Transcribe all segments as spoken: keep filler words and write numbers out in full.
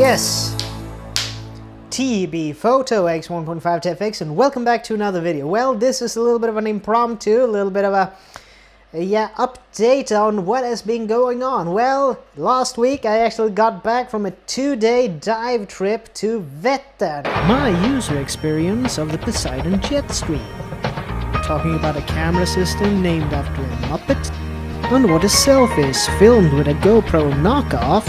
Yes, T B Photo X one point five T F X, and welcome back to another video. Well, this is a little bit of an impromptu, a little bit of a, yeah, update on what has been going on. Well, last week I actually got back from a two-day dive trip to Vättern. My user experience of the Poseidon Jetstream. Talking about a camera system named after a Muppet, and what a selfie is filmed with a GoPro knockoff,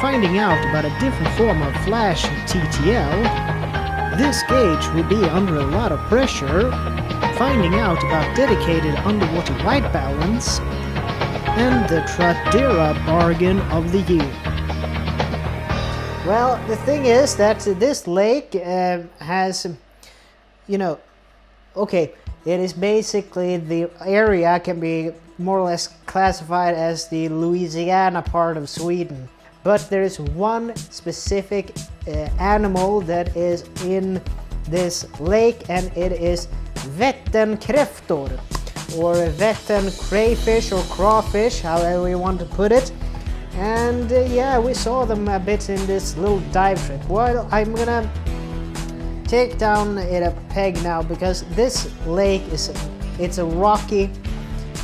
finding out about a different form of flash T T L, this gauge will be under a lot of pressure, finding out about dedicated underwater white balance, and the Tradera bargain of the year. Well, the thing is that this lake uh, has, you know, okay, it is basically, the area can be more or less classified as the Louisiana part of Sweden. But there is one specific uh, animal that is in this lake, and it is vätternkräftor, or Vättern crayfish or crawfish, however you want to put it. And uh, yeah, we saw them a bit in this little dive trip. Well, I'm gonna take down it a peg now, because this lake is it's a rocky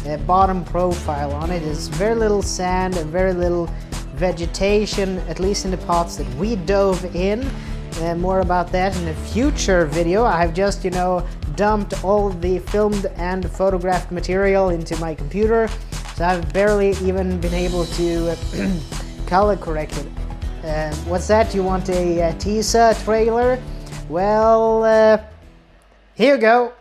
uh, bottom profile on it. It's very little sand and very little vegetation, at least in the parts that we dove in. Uh, more about that in a future video. I've just, you know, dumped all the filmed and photographed material into my computer, so I've barely even been able to color correct it. Uh, what's that? You want a, a teaser trailer? Well, uh, here you go.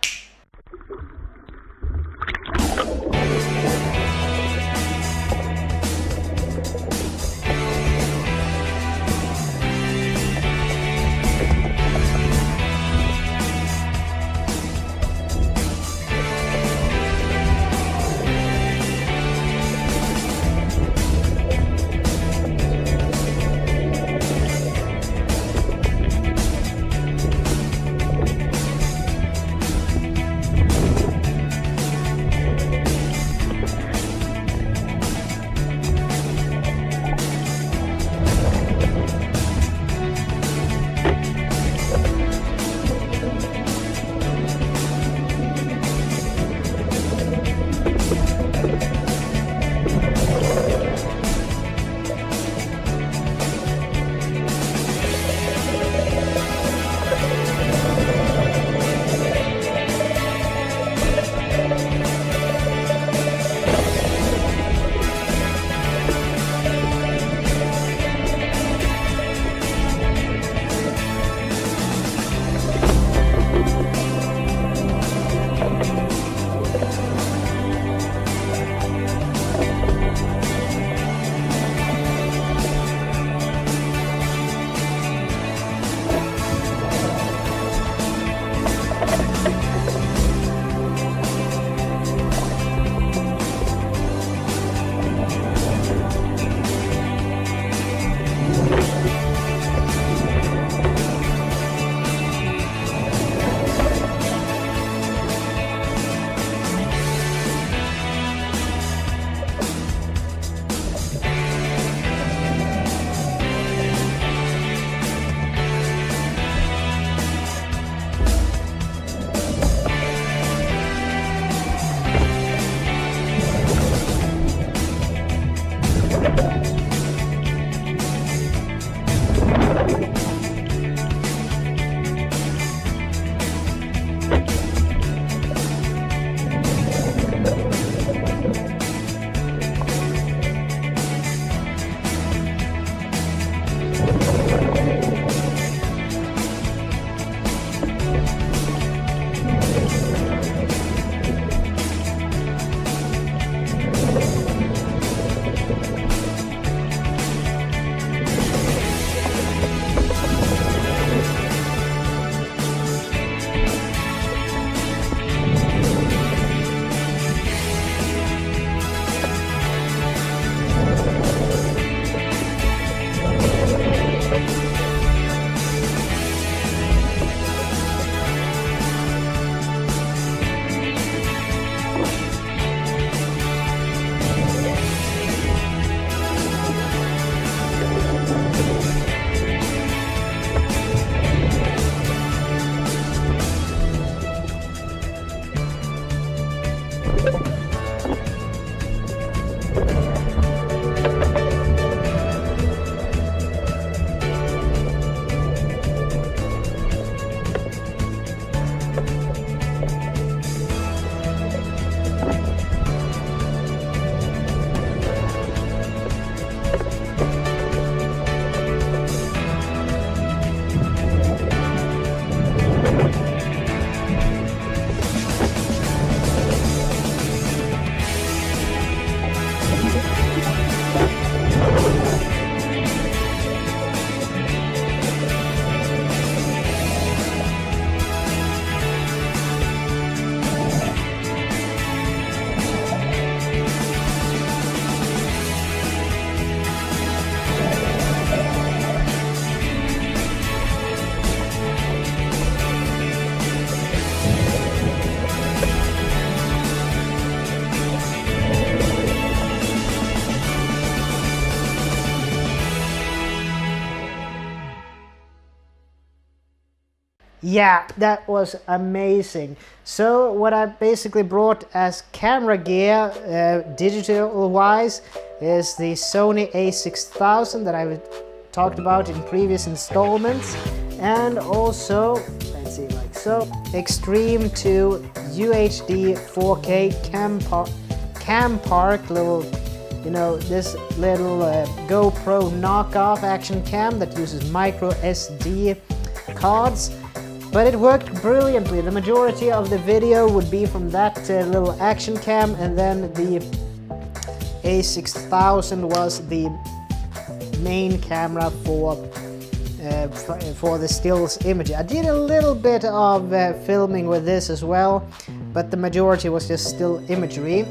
Yeah, that was amazing. So what I basically brought as camera gear, uh, digital wise, is the Sony a six thousand that I talked about in previous installments, and also, let's see, like so, Extreme two U H D four K Campark, Campark little, you know, this little uh, GoPro knockoff action cam that uses micro S D cards. But it worked brilliantly. The majority of the video would be from that uh, little action cam, and then the a six thousand was the main camera for uh, for the stills image. I did a little bit of uh, filming with this as well, but the majority was just still imagery.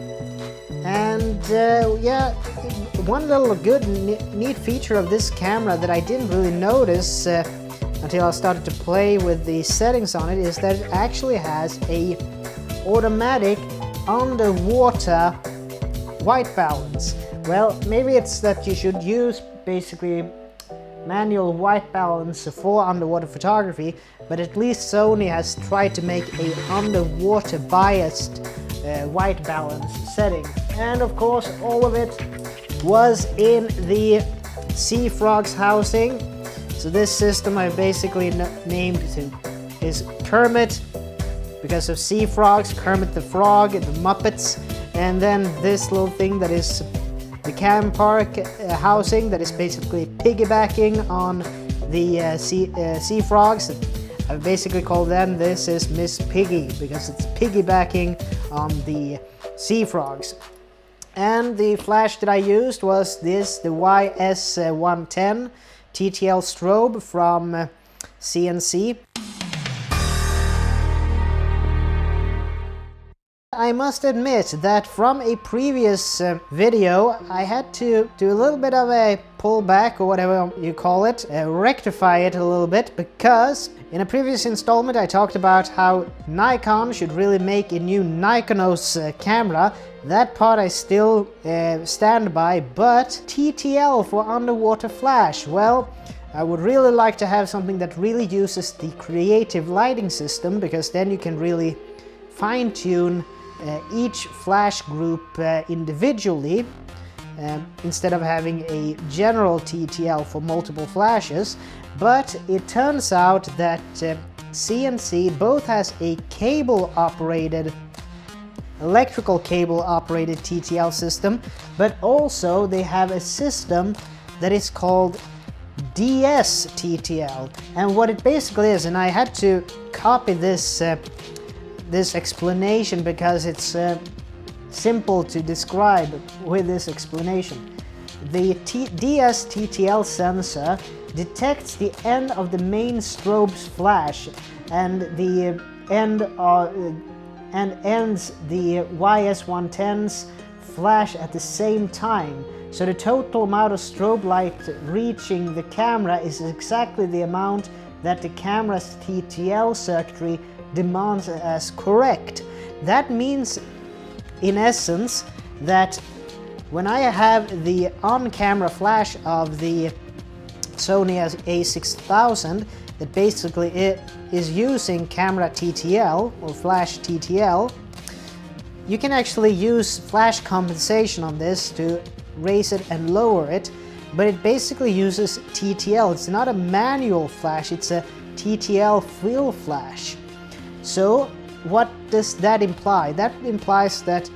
And uh, yeah, one little good neat feature of this camera that I didn't really notice uh, until I started to play with the settings on it, is that it actually has a automatic underwater white balance. Well, maybe it's that you should use basically manual white balance for underwater photography, but at least Sony has tried to make a underwater biased uh, white balance setting. And of course, all of it was in the SeaFrogs housing. So this system I basically named to is Kermit, because of SeaFrogs, Kermit the Frog, the Muppets, and then this little thing that is the Campark uh, housing that is basically piggybacking on the uh, sea, uh, SeaFrogs. I basically call them, this is Miss Piggy, because it's piggybacking on the SeaFrogs. And the flash that I used was this, the Y S one ten. T T L strobe from uh, C N C. I must admit that from a previous uh, video I had to do a little bit of a pullback, or whatever you call it, uh, rectify it a little bit, because in a previous installment I talked about how Nikon should really make a new Nikonos uh, camera. That part I still uh, stand by, but T T L for underwater flash, well, I would really like to have something that really uses the creative lighting system, because then you can really fine-tune uh, each flash group uh, individually, uh, instead of having a general T T L for multiple flashes. But it turns out that uh, C N C both has a cable-operated electrical cable operated T T L system, but also they have a system that is called D S T T L. And what it basically is, and I had to copy this uh, this explanation because it's uh, simple to describe with this explanation. The D S T T L sensor detects the end of the main strobe's flash and the end of uh, and ends the Y S one ten's flash at the same time. So the total amount of strobe light reaching the camera is exactly the amount that the camera's T T L circuitry demands as correct. That means, in essence, that when I have the on-camera flash of the Sony a six thousand, that basically it is using camera T T L or flash T T L, you can actually use flash compensation on this to raise it and lower it, but it basically uses T T L. It's not a manual flash, it's a T T L fill flash. So what does that imply? That implies that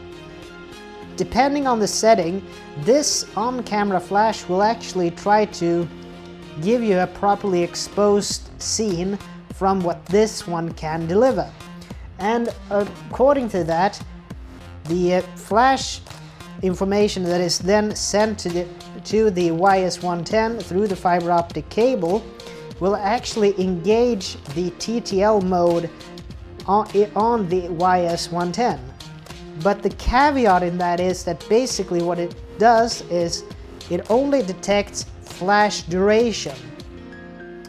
depending on the setting, this on-camera flash will actually try to give you a properly exposed scene from what this one can deliver. And according to that, the uh, flash information that is then sent to the, to the Y S one ten through the fiber optic cable will actually engage the T T L mode on, on the Y S one ten. But the caveat in that is that basically what it does is it only detects flash duration.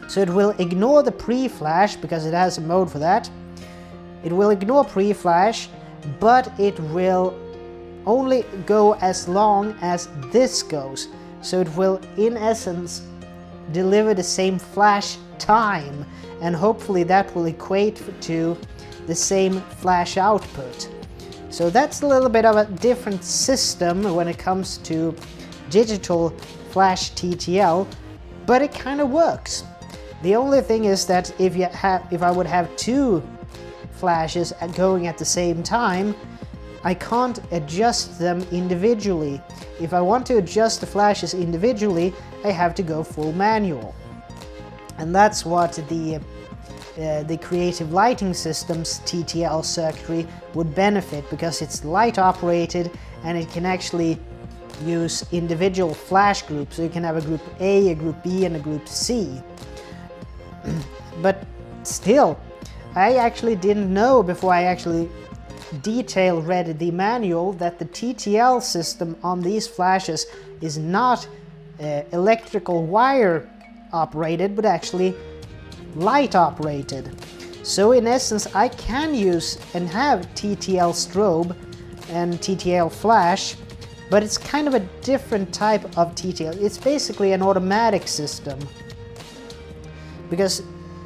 So it will ignore the pre-flash, because it has a mode for that. It will ignore pre-flash, but it will only go as long as this goes. So it will, in essence, deliver the same flash time, and hopefully that will equate to the same flash output. So that's a little bit of a different system when it comes to digital flash T T L, but it kind of works. The only thing is that if you have, if I would have two flashes going at the same time, I can't adjust them individually. If I want to adjust the flashes individually, I have to go full manual, and that's what the Uh, the Creative Lighting System's T T L circuitry would benefit, because it's light operated and it can actually use individual flash groups, so you can have a group A, a group B, and a group C. But still, I actually didn't know before I actually detail read the manual that the T T L system on these flashes is not uh, electrical wire operated, but actually light operated. So in essence, I can use and have T T L strobe and T T L flash, but it's kind of a different type of T T L. It's basically an automatic system, because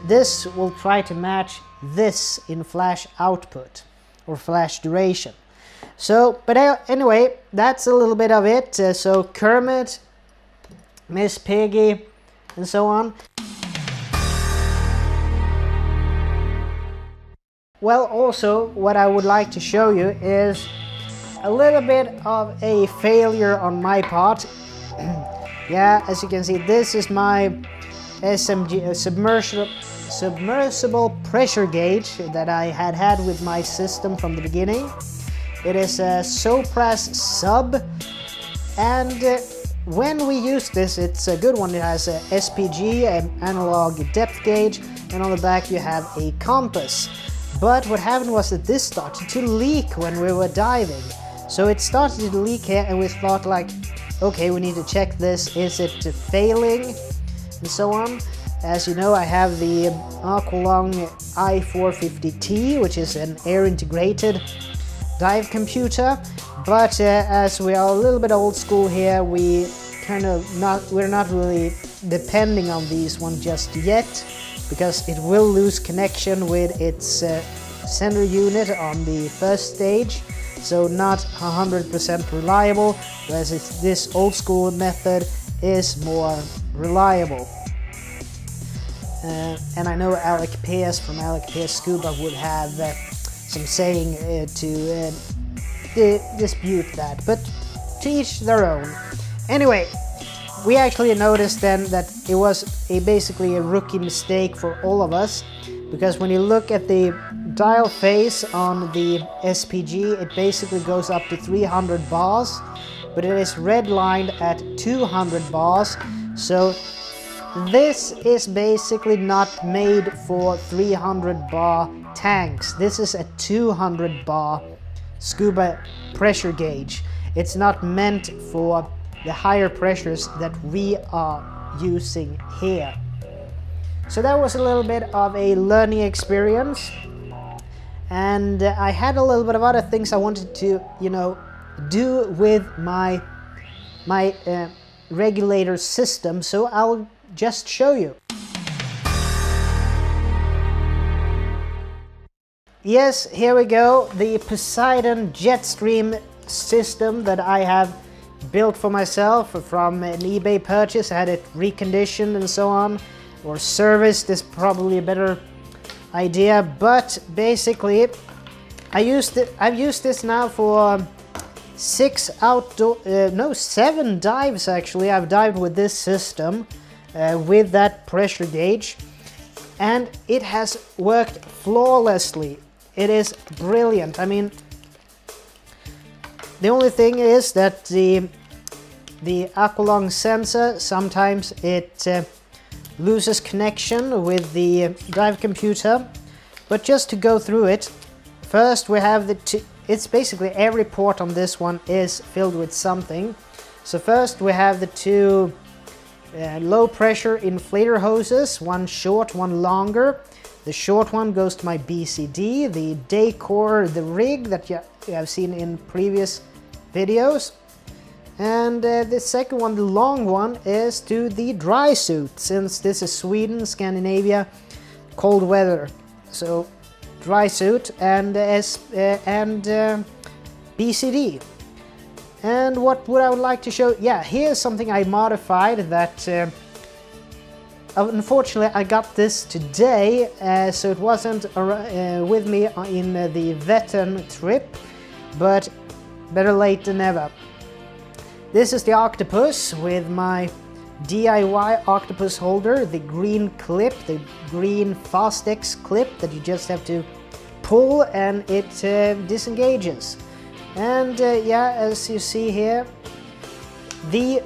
this will try to match this in flash output or flash duration. So, but anyway, that's a little bit of it. Uh, so Kermit, Miss Piggy, and so on. Well, also what I would like to show you is a little bit of a failure on my part. Yeah, as you can see, this is my S M G uh, submersible, submersible pressure gauge that I had had with my system from the beginning. It is a Sopras Sub, and uh, when we use this, it's a good one. It has a S P G, an analog depth gauge, and on the back you have a compass. But what happened was that this started to leak when we were diving. So it started to leak here, and we thought like, okay, we need to check this, is it failing, and so on. As you know, I have the Aqualung i four fifty T, which is an air integrated dive computer, but uh, as we are a little bit old school here, we kind of not, we're not really depending on these ones just yet, because it will lose connection with its uh, sender unit on the first stage, so not one hundred percent reliable, whereas it's, this old school method is more reliable. Uh, and I know Alec Pierce from Alec Pierce Scuba would have uh, some saying uh, to uh, di dispute that, but to each their own. Anyway, we actually noticed then that it was a basically a rookie mistake for all of us, because when you look at the dial phase on the S P G, it basically goes up to three hundred bars, but it is redlined at two hundred bars, so this is basically not made for three hundred bar tanks. This is a two hundred bar scuba pressure gauge. It's not meant for the higher pressures that we are using here. So that was a little bit of a learning experience, and uh, I had a little bit of other things I wanted to, you know, do with my my uh, regulator system, so I'll just show you. Yes, here we go, the Poseidon Jetstream system that I have built for myself from an eBay purchase. I had it reconditioned and so on, or serviced is probably a better idea, but basically I used it, I've used this now for six outdoor, uh, no, seven dives actually. I've dived with this system, uh, with that pressure gauge, and it has worked flawlessly. It is brilliant. I mean, the only thing is that the the Aqualung sensor, sometimes it uh, loses connection with the dive computer. But just to go through it, first we have the two, it's basically every port on this one is filled with something. So first we have the two uh, low pressure inflator hoses, one short, one longer. The short one goes to my B C D, the decor, the rig that you have seen in previous videos, And uh, the second one, the long one, is to the dry suit, since this is Sweden, Scandinavia, cold weather. So dry suit and uh, S uh, and uh, B C D. And what would I would like to show? Yeah, here's something I modified that. Uh, Unfortunately, I got this today, uh, so it wasn't uh, with me in uh, the Vättern trip, but better late than never. This is the octopus with my D I Y octopus holder, the green clip, the green Fastex clip that you just have to pull and it uh, disengages. And uh, yeah, as you see here, the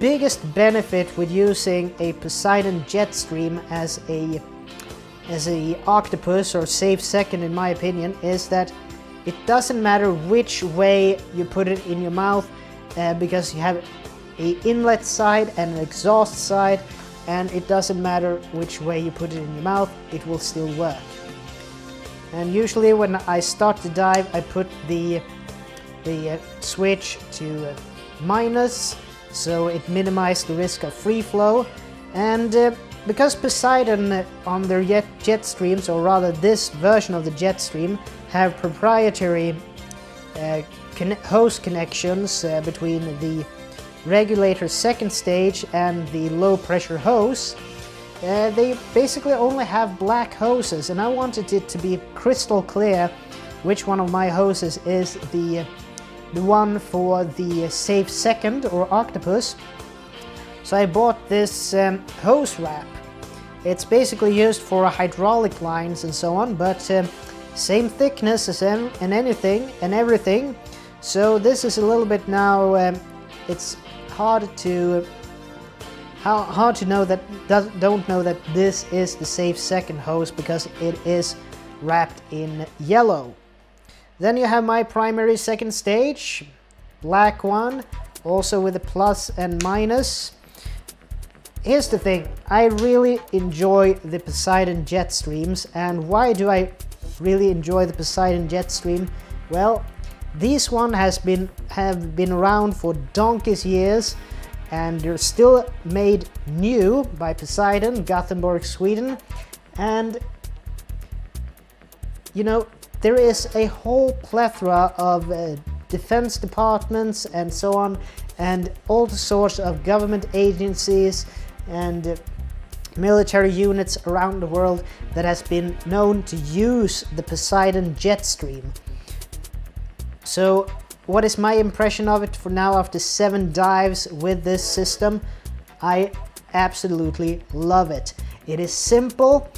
biggest benefit with using a Poseidon Jetstream as a as a octopus, or safe second in my opinion, is that it doesn't matter which way you put it in your mouth, uh, because you have a inlet side and an exhaust side, and it doesn't matter which way you put it in your mouth, it will still work. And usually when I start to dive, I put the the uh, switch to uh, minus, so it minimized the risk of free flow. And uh, because Poseidon uh, on their jet, jet streams, or rather this version of the jet stream, have proprietary uh, conne- host connections uh, between the regulator second stage and the low pressure hose, uh, they basically only have black hoses, and I wanted it to be crystal clear which one of my hoses is the uh, the one for the safe second or octopus. So I bought this um, hose wrap. It's basically used for hydraulic lines and so on, but um, same thickness as in, in anything and everything. So this is a little bit now, um, it's hard to how hard to know that don't know that this is the safe second hose, because it is wrapped in yellow. Then you have my primary second stage, black one, also with a plus and minus. Here's the thing, I really enjoy the Poseidon Jetstreams. And why do I really enjoy the Poseidon Jetstream? Well, this one has been have been around for donkey's years, and they're still made new by Poseidon, Gothenburg, Sweden. And you know, there is a whole plethora of uh, defense departments and so on, and all sorts of government agencies and uh, military units around the world that has been known to use the Poseidon Jetstream. So what is my impression of it for now after seven dives with this system? I absolutely love it. It is simple.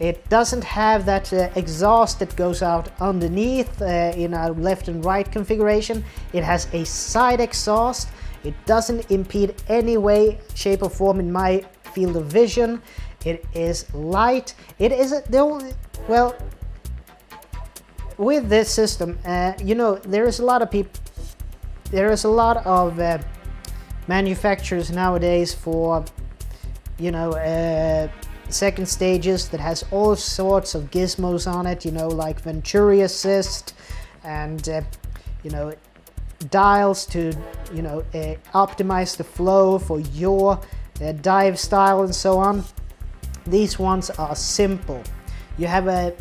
It doesn't have that uh, exhaust that goes out underneath uh, in a left and right configuration. It has a side exhaust. It doesn't impede any way, shape or form in my field of vision. It is light. It isn't the only, well, with this system, uh, you know, there is a lot of people, there is a lot of uh, manufacturers nowadays for, you know, uh, second stages that has all sorts of gizmos on it, you know, like Venturi assist and uh, you know, dials to, you know, uh, optimize the flow for your uh, dive style and so on. These ones are simple. You have a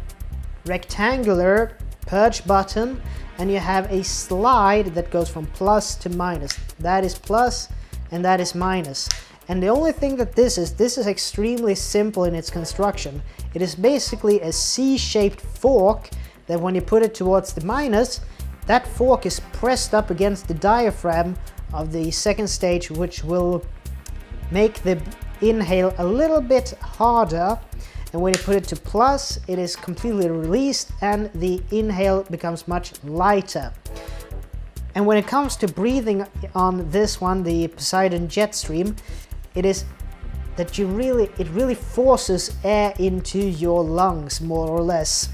rectangular perch button and you have a slide that goes from plus to minus. That is plus and that is minus. And the only thing that this is, this is extremely simple in its construction. It is basically a C-shaped fork that when you put it towards the minus, that fork is pressed up against the diaphragm of the second stage, which will make the inhale a little bit harder. And when you put it to plus, it is completely released and the inhale becomes much lighter. And when it comes to breathing on this one, the Poseidon Jetstream, it is that you really, it really forces air into your lungs, more or less.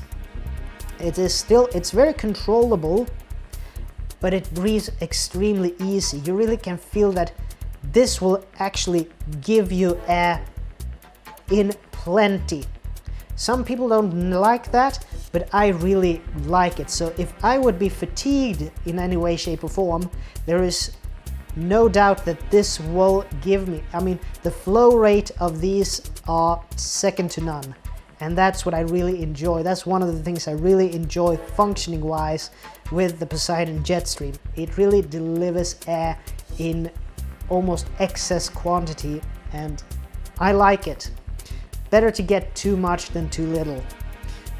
It is still, it's very controllable, but it breathes extremely easy. You really can feel that this will actually give you air in plenty. Some people don't like that, but I really like it. So if I would be fatigued in any way, shape or form, there is no doubt that this will give me, I mean, the flow rate of these are second to none. And that's what I really enjoy. That's one of the things I really enjoy functioning wise with the Poseidon Jetstream. It really delivers air in almost excess quantity, and I like it. Better to get too much than too little.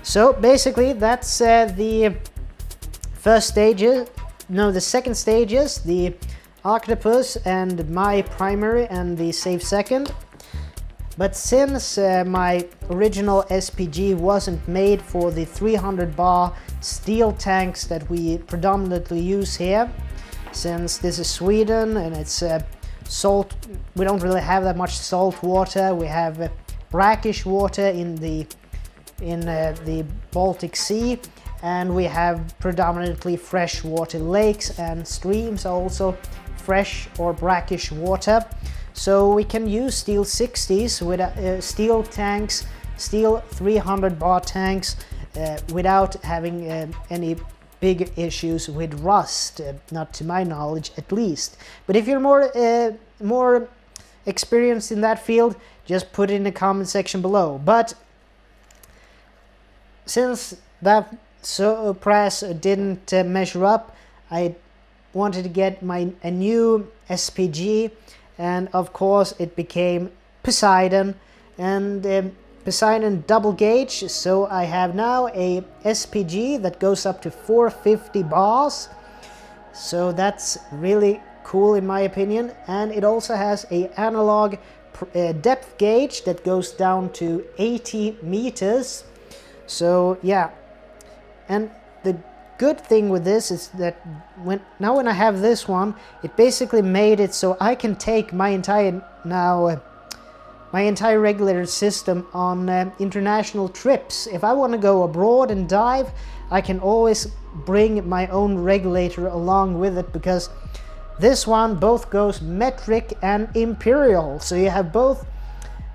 So basically that's uh, the first stages, no, the second stages, the octopus and my primary and the safe second. But since uh, my original S P G wasn't made for the three hundred bar steel tanks that we predominantly use here, since this is Sweden and it's uh, salt, we don't really have that much salt water. We have uh, brackish water in the in uh, the Baltic Sea, and we have predominantly freshwater lakes and streams are also fresh or brackish water. So we can use steel sixties with uh, steel tanks, steel three hundred bar tanks uh, without having uh, any big issues with rust, uh, not to my knowledge at least. But if you're more uh, more experienced in that field, just put it in the comment section below. But since that Sopras didn't uh, measure up, I wanted to get my a new S P G. And of course it became Poseidon, and um, Poseidon double gauge. So I have now a S P G that goes up to four hundred fifty bars. So that's really cool in my opinion. And it also has a analog uh, depth gauge that goes down to eighty meters. So yeah, and the good thing with this is that when now when I have this one, it basically made it so I can take my entire now uh, my entire regulator system on uh, international trips. If I want to go abroad and dive, I can always bring my own regulator along with it, because this one both goes metric and imperial, so you have both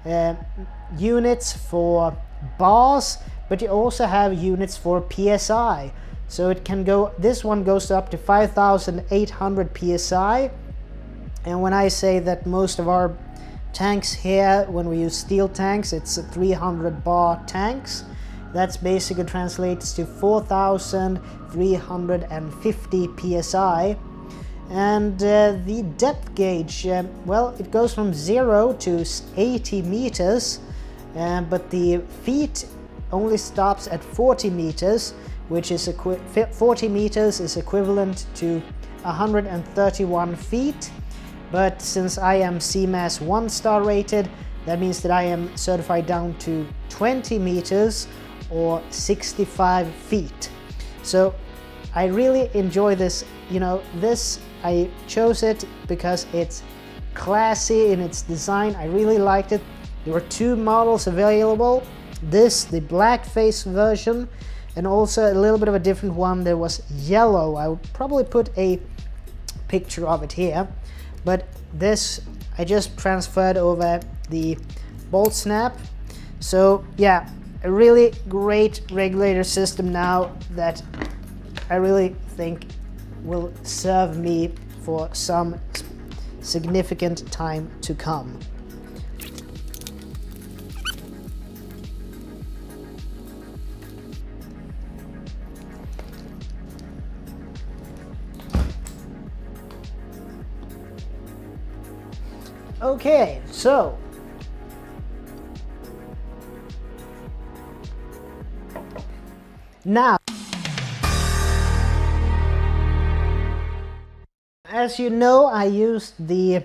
uh, units for bars, but you also have units for P S I. So it can go, this one goes up to five thousand eight hundred P S I. And when I say that most of our tanks here, when we use steel tanks, it's three hundred bar tanks. That's basically translates to four thousand three hundred fifty P S I. And uh, the depth gauge, uh, well, it goes from zero to eighty meters, uh, but the feet only stops at forty meters. Which is forty meters is equivalent to one hundred thirty-one feet. But since I am C M A S one star rated, that means that I am certified down to twenty meters or sixty-five feet. So I really enjoy this. You know, this, I chose it because it's classy in its design. I really liked it. There were two models available. This, the blackface version, and also a little bit of a different one. There was yellow. I would probably put a picture of it here. But this, I just transferred over the bolt snap. So yeah, a really great regulator system now that I really think will serve me for some significant time to come. Okay, so now, as you know, I used the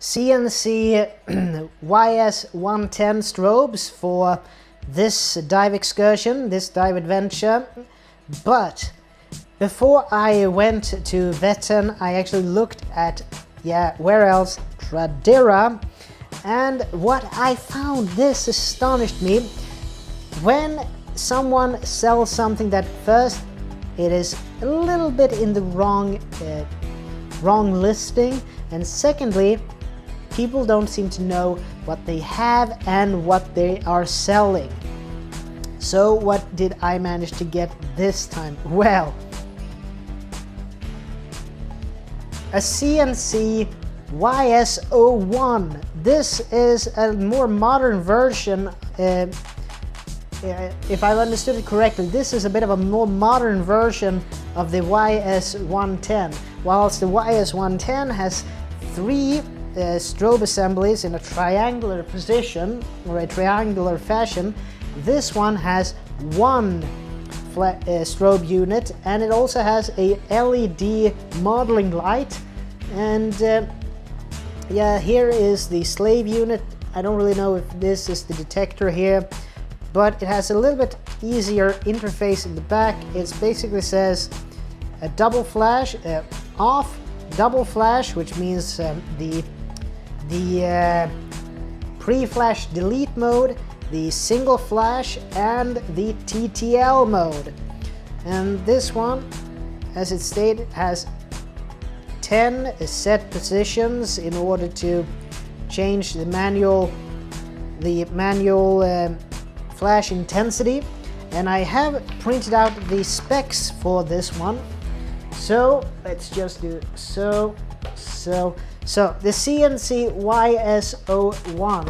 C N C Y S one ten strobes for this dive excursion, this dive adventure, but before I went to Vättern, I actually looked at, yeah, where else? Tradera. And what I found, this astonished me. When someone sells something that first, it is a little bit in the wrong, uh, wrong listing, and secondly, people don't seem to know what they have and what they are selling. So what did I manage to get this time? Well, a C N C Y S one ten. This is a more modern version. Uh, if I've understood it correctly, this is a bit of a more modern version of the Y S one ten. Whilst the Y S one ten has three uh, strobe assemblies in a triangular position, or a triangular fashion, this one has one flat, uh, strobe unit, and it also has a L E D modeling light. And uh, yeah, here is the slave unit. I don't really know if this is the detector here, but it has a little bit easier interface in the back. It basically says a double flash, uh, off, double flash, which means um, the, the uh, pre-flash delete mode, the single flash, and the T T L mode. And this one, as it stated, has ten set positions in order to change the manual, the manual uh, flash intensity. And I have printed out the specs for this one. So let's just do so, so, so. The C N C Y S zero one.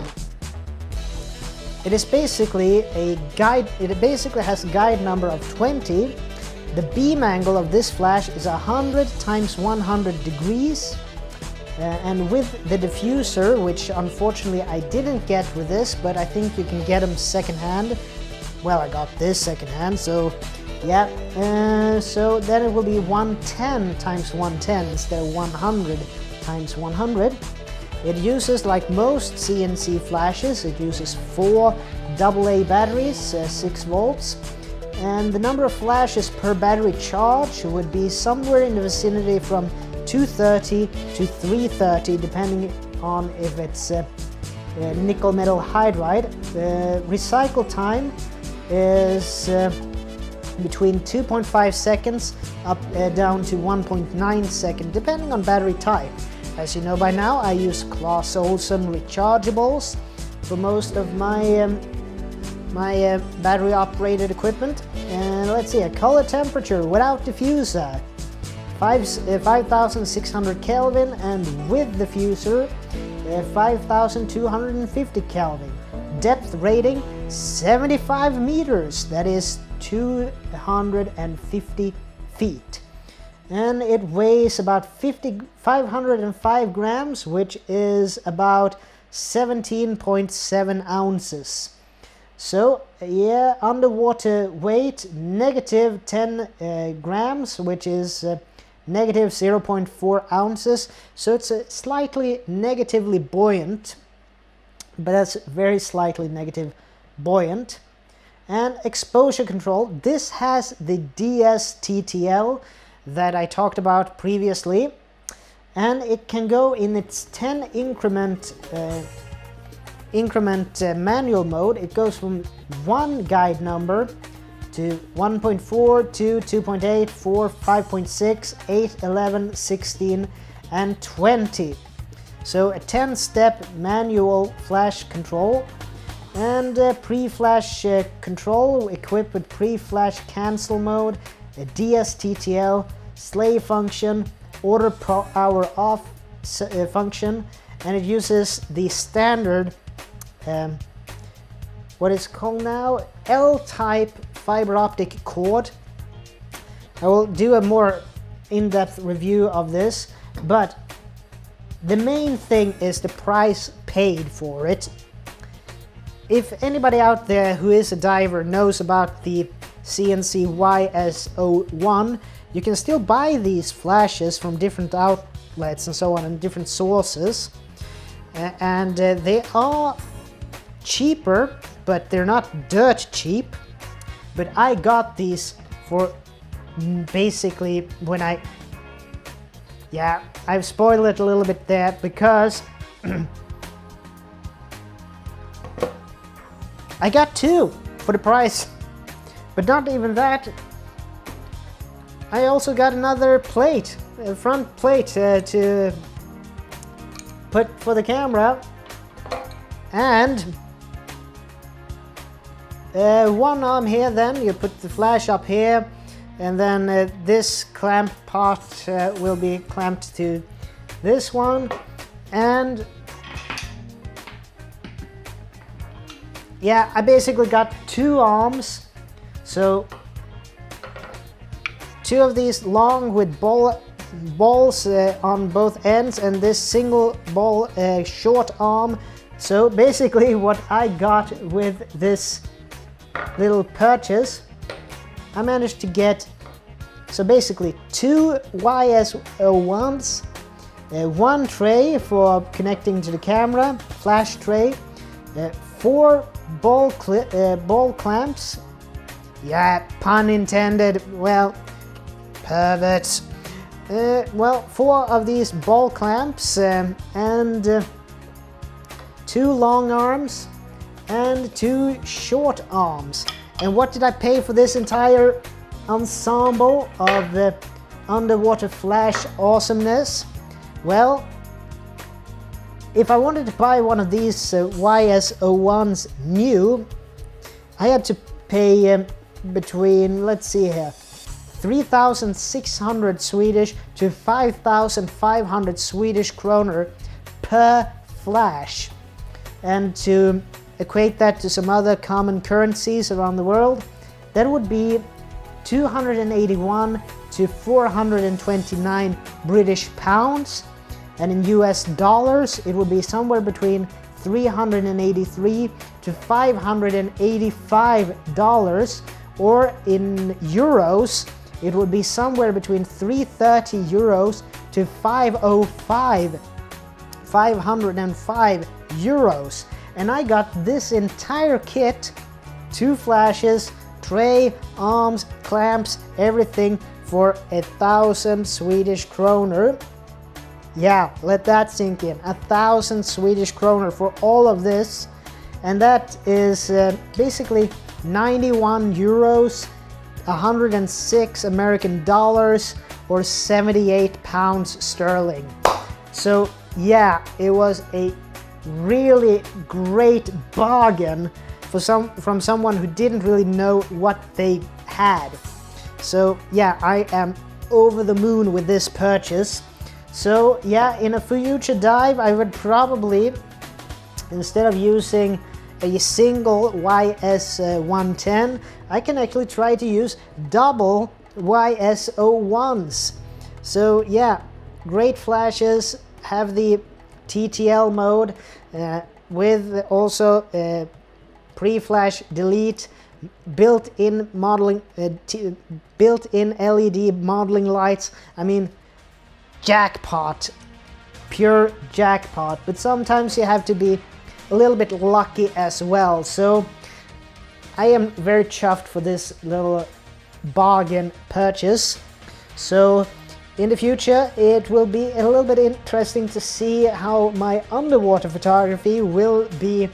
It is basically a guide, it basically has a guide number of twenty. The beam angle of this flash is one hundred times one hundred degrees. Uh, and with the diffuser, which unfortunately I didn't get with this, but I think you can get them secondhand. Well, I got this secondhand, so yeah. Uh, so then it will be one ten times one ten instead of one hundred times one hundred. It uses, like most C N C flashes, it uses four double A batteries, uh, six volts. And the number of flashes per battery charge would be somewhere in the vicinity from two thirty to three thirty, depending on if it's uh, uh, nickel metal hydride. The uh, recycle time is uh, between two point five seconds up uh, down to one point nine seconds, depending on battery type. As you know by now, I use Clas Ohlson rechargeables for most of my um, my uh, battery-operated equipment. And let's see, a color temperature without diffuser, five thousand six hundred Kelvin, and with diffuser, uh, five thousand two hundred fifty Kelvin. Depth rating, seventy-five meters, that is two hundred fifty feet. And it weighs about five hundred five grams, which is about seventeen point seven ounces. So yeah, underwater weight negative ten uh, grams, which is uh, negative zero point four ounces. So it's uh, slightly negatively buoyant, but that's very slightly negative buoyant. And exposure control. This has the D S T T L that I talked about previously, and it can go in its ten increment uh, increment uh, manual mode. It goes from one guide number to one point four, two, two point eight, four, five point six, eight, eleven, sixteen and twenty. So a ten step manual flash control. And uh, pre-flash uh, control equipped with pre-flash cancel mode, a D S T T L, slave function, order power off uh, function, and it uses the standard, um, what is called now, L type fiber optic cord. I will do a more in-depth review of this, but the main thing is the price paid for it. If anybody out there who is a diver knows about the C N C Y S zero one, you can still buy these flashes from different outlets and so on, and different sources, uh, and uh, they are cheaper, but they're not dirt cheap. But I got these for basically when I, yeah, I've spoiled it a little bit there, because I got two for the price. But not even that, I also got another plate, a front plate uh, to put for the camera, and uh, one arm here. Then you put the flash up here, And then uh, this clamp pot uh, will be clamped to this one. And yeah, I basically got two arms. So two of these long with ball, balls uh, on both ends, and this single ball uh, short arm. So basically what I got with this little purchase, I managed to get, so basically two Y S ones, uh, one tray for connecting to the camera, flash tray, uh, four ball, cl uh, ball clamps, yeah, pun intended, well, perverts. Uh, well, four of these ball clamps um, and uh, two long arms and two short arms. And what did I pay for this entire ensemble of the underwater flash awesomeness? Well, if I wanted to buy one of these uh, Y S ones new, I had to pay um, between, let's see here, three thousand six hundred Swedish to five thousand five hundred Swedish kronor per flash. And to equate that to some other common currencies around the world, that would be two hundred eighty-one to four hundred twenty-nine British pounds, and in U S dollars it would be somewhere between three hundred eighty-three to five hundred eighty-five dollars, or in euros it would be somewhere between three hundred thirty euros to five hundred five euros. And I got this entire kit, two flashes, tray, arms, clamps, everything for a thousand Swedish kronor. Yeah, let that sink in, a thousand Swedish kronor for all of this. And that is uh, basically ninety-one euros, one hundred six American dollars, or seventy-eight pounds sterling. So yeah, it was a really great bargain for some from someone who didn't really know what they had. So yeah, I am over the moon with this purchase. So yeah, in a future dive I would probably, instead of using a single Y S one ten, I can actually try to use double Y S ones. So yeah, great flashes, have the T T L mode uh, with also uh, pre-flash delete, built-in modeling, uh, built-in L E D modeling lights. I mean, jackpot, pure jackpot. But sometimes you have to be a little bit lucky as well. So I am very chuffed for this little bargain purchase. So in the future, it will be a little bit interesting to see how my underwater photography will be,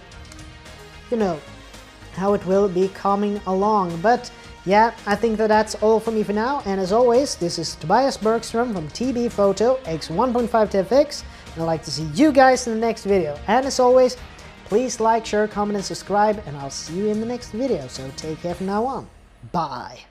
you know, how it will be coming along. But yeah, I think that that's all for me for now. And as always, this is Tobias Bergström from T B Photo X one point five T F X. And I'd like to see you guys in the next video. And as always, please like, share, comment, and subscribe. And I'll see you in the next video. So take care from now on. Bye.